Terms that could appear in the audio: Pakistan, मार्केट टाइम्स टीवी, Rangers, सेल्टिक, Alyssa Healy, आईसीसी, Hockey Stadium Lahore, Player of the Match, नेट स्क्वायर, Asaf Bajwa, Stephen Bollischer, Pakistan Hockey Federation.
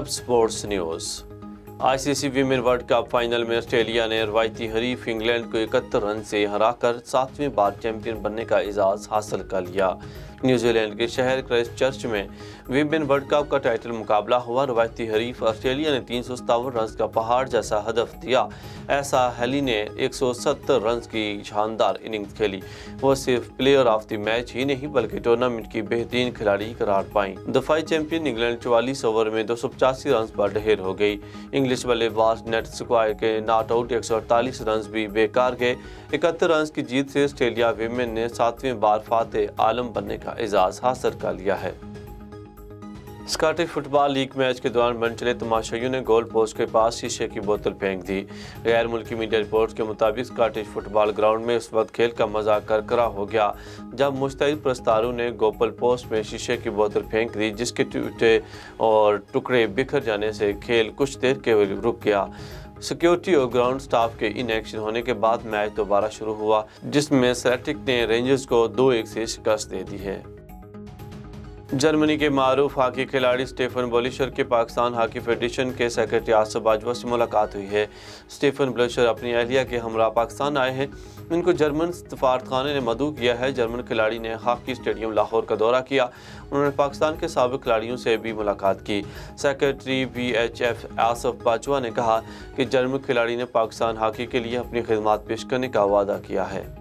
सब sports news. आईसीसी women world cup final में Australia ने रवायती हरीफ इंग्लैंड को 71 रन से हराकर 7वीं बार चैंपियन बनने का एजाज़ हासिल कर लिया। न्यूजीलैंड के शहर क्राइस्ट चर्च में वीमेन वर्ल्ड कप का टाइटल मुकाबला हुआ। रवायती हरीफ ऑस्ट्रेलिया ने 357 रन का पहाड़ जैसा हदफ दिया। ऐसा हेली ने 170 रन की शानदार इनिंग्स खेली। वो सिर्फ प्लेयर ऑफ द मैच ही नहीं बल्कि टूर्नामेंट की बेहतरीन खिलाड़ी करार पाई। दफाई चैंपियन इंग्लैंड 44 ओवर में 285 रन पर ढेर हो गई। इंग्लिश बल्लेबाज नेट स्क्वायर के नॉट आउट 148 रन भी बेकार गए। 71 रन की जीत से ऑस्ट्रेलिया वीमेन ने 7वीं बार फातेह आलम बनने का एजाज हासिल कर लिया है। स्कॉटिश फुटबॉल लीग मैच के दौरान मनचले तमाशाइयों ने गोल पोस्ट के पास शीशे की बोतल फेंक दी। गैर मुल्की मीडिया रिपोर्ट्स के मुताबिक स्कॉटिश फुटबॉल ग्राउंड में उस वक्त खेल का मजा करकरा हो गया जब मुस्तैद प्रस्तारों ने गोल पोस्ट में शीशे की बोतल फेंक दी, जिसके टूटे और टुकड़े बिखर जाने से खेल कुछ देर के लिए रुक गया। सिक्योरिटी और ग्राउंड स्टाफ के इनएक्शन होने के बाद मैच दोबारा शुरू हुआ, जिसमें सेल्टिक ने रेंजर्स को 2-1 से शिकस्त दे दी है। जर्मनी के मारूफ हॉकी खिलाड़ी स्टीफन बोलिशर के पाकिस्तान हॉकी फेडरेशन के सेक्रेटरी आसफ बाजवा से मुलाकात हुई है। स्टीफन बोलिशर अपनी अहलिया के हमरा पाकिस्तान आए हैं। इनको जर्मन सफारतखाने ने मदऊ किया है। जर्मन खिलाड़ी ने हॉकी स्टेडियम लाहौर का दौरा किया। उन्होंने पाकिस्तान के साबिक़ खिलाड़ियों से भी मुलाकात की। सेक्रेटरी VHF आसफ बाजवा ने कहा कि जर्मन खिलाड़ी ने पाकिस्तान हॉकी के लिए अपनी खिदमत पेश करने का वादा किया है।